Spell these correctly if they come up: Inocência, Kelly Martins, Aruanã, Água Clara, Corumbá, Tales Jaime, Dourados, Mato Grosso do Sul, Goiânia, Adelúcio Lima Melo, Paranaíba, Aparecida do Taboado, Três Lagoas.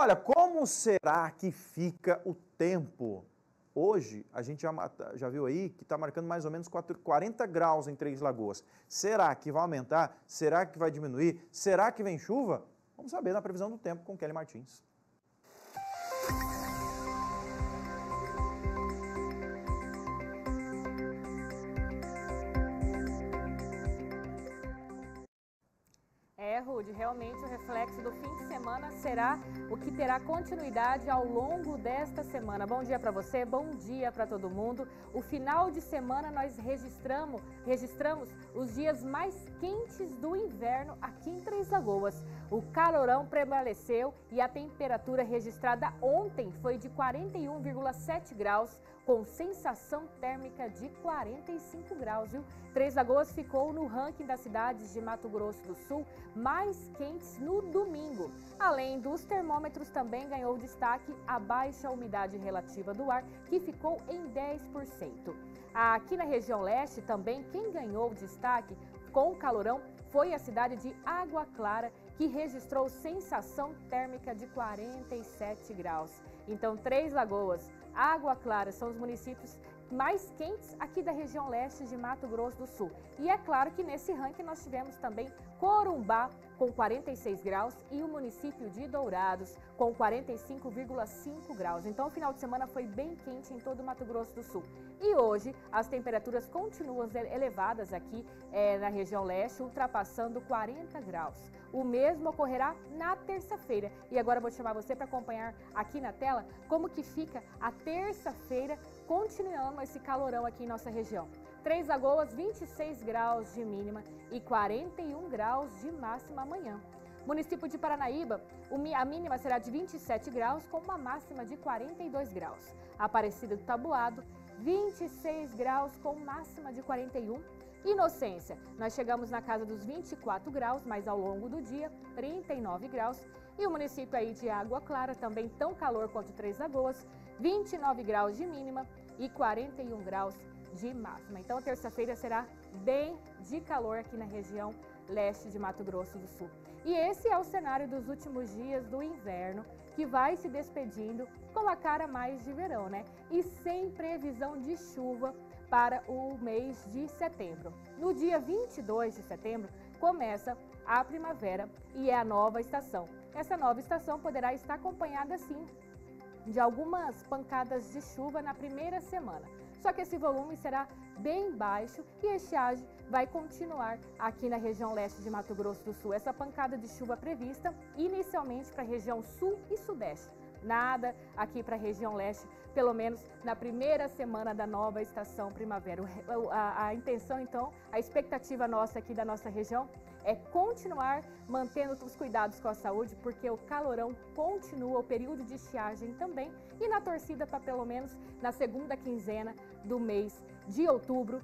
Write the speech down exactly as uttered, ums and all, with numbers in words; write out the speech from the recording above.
Olha, como será que fica o tempo? Hoje, a gente já, já viu aí que está marcando mais ou menos quarenta graus em Três Lagoas. Será que vai aumentar? Será que vai diminuir? Será que vem chuva? Vamos saber na previsão do tempo com Kelly Martins. É, Rudy, realmente o reflexo do fim de semana será o que terá continuidade ao longo desta semana. Bom dia para você, bom dia para todo mundo. O final de semana nós registramos, registramos os dias mais quentes do inverno aqui em Três Lagoas. O calorão prevaleceu e a temperatura registrada ontem foi de quarenta e um vírgula sete graus, com sensação térmica de quarenta e cinco graus, viu? Três Lagoas ficou no ranking das cidades de Mato Grosso do Sul mais quentes no domingo. Além dos termômetros, também ganhou destaque a baixa umidade relativa do ar, que ficou em dez por cento. Aqui na região leste, também quem ganhou destaque com o calorão foi a cidade de Água Clara, que registrou sensação térmica de quarenta e sete graus. Então, Três Lagoas, Água Clara são os municípios mais quentes aqui da região leste de Mato Grosso do Sul. E é claro que nesse ranking nós tivemos também Corumbá com quarenta e seis graus e o município de Dourados com quarenta e cinco vírgula cinco graus. Então o final de semana foi bem quente em todo o Mato Grosso do Sul. E hoje as temperaturas continuam elevadas aqui é, na região leste, ultrapassando quarenta graus. O mesmo ocorrerá na terça-feira. E agora eu vou chamar você para acompanhar aqui na tela como que fica a terça-feira, continuando esse calorão aqui em nossa região. Três Lagoas, vinte e seis graus de mínima e quarenta e um graus de máxima amanhã. Município de Paranaíba, a mínima será de vinte e sete graus com uma máxima de quarenta e dois graus. Aparecida do Taboado, vinte e seis graus com máxima de quarenta e um. Inocência, nós chegamos na casa dos vinte e quatro graus, mas ao longo do dia, trinta e nove graus. E o município aí de Água Clara, também tão calor quanto Três Lagoas, vinte e nove graus de mínima e quarenta e um graus de máxima. Então, terça-feira será bem de calor aqui na região leste de Mato Grosso do Sul. E esse é o cenário dos últimos dias do inverno, que vai se despedindo com a cara mais de verão, né? E sem previsão de chuva para o mês de setembro. No dia vinte e dois de setembro, começa a primavera e é a nova estação. Essa nova estação poderá estar acompanhada, sim, de algumas pancadas de chuva na primeira semana. Só que esse volume será bem baixo e a estiagem vai continuar aqui na região leste de Mato Grosso do Sul. Essa pancada de chuva prevista inicialmente para a região sul e sudeste. Nada aqui para a região leste, pelo menos na primeira semana da nova estação primavera. A, a intenção, então, a expectativa nossa aqui da nossa região é continuar mantendo os cuidados com a saúde, porque o calorão continua, o período de estiagem também, e na torcida para pelo menos na segunda quinzena do mês de outubro.